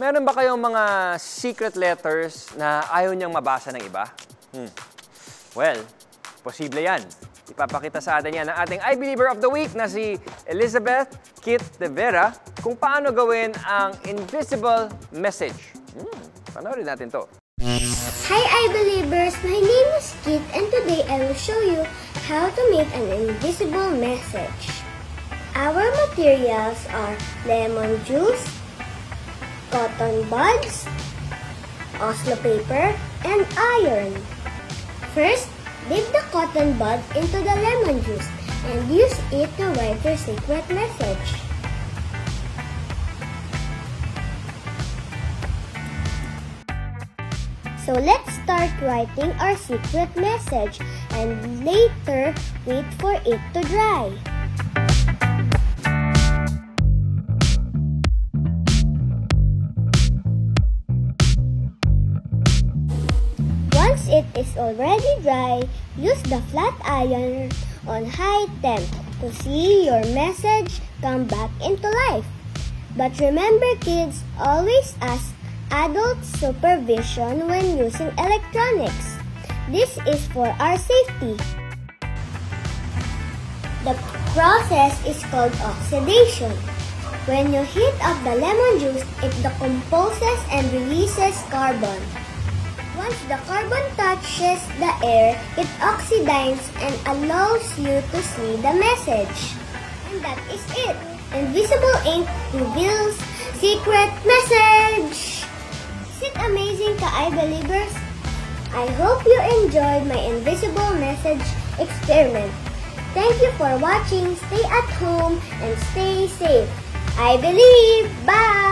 Meron ba kayong mga secret letters na ayaw niyang mabasa ng iba? Well, posible yan. Ipapakita sa atin yan ang ating iBilibber of the Week na si Elizabeth Kitt De Vera kung paano gawin ang invisible message. Panoorin natin to. Hi iBilibbers! My name is Kitt and today I will show you how to make an invisible message. Our materials are lemon juice, cotton buds, Oslo paper, and iron. First, dip the cotton bud into the lemon juice and use it to write your secret message. So let's start writing our secret message and later wait for it to dry. Once it is already dry, use the flat iron on high temp to see your message come back into life. But remember kids, always ask adult supervision when using electronics. This is for our safety. The process is called oxidation. When you heat up the lemon juice, it decomposes and releases carbon. Once the carbon touches the air, it oxidizes and allows you to see the message. And that is it! Invisible ink reveals secret message! Is it amazing ka iBilibbers? I hope you enjoyed my invisible message experiment. Thank you for watching, stay at home, and stay safe. I believe! Bye!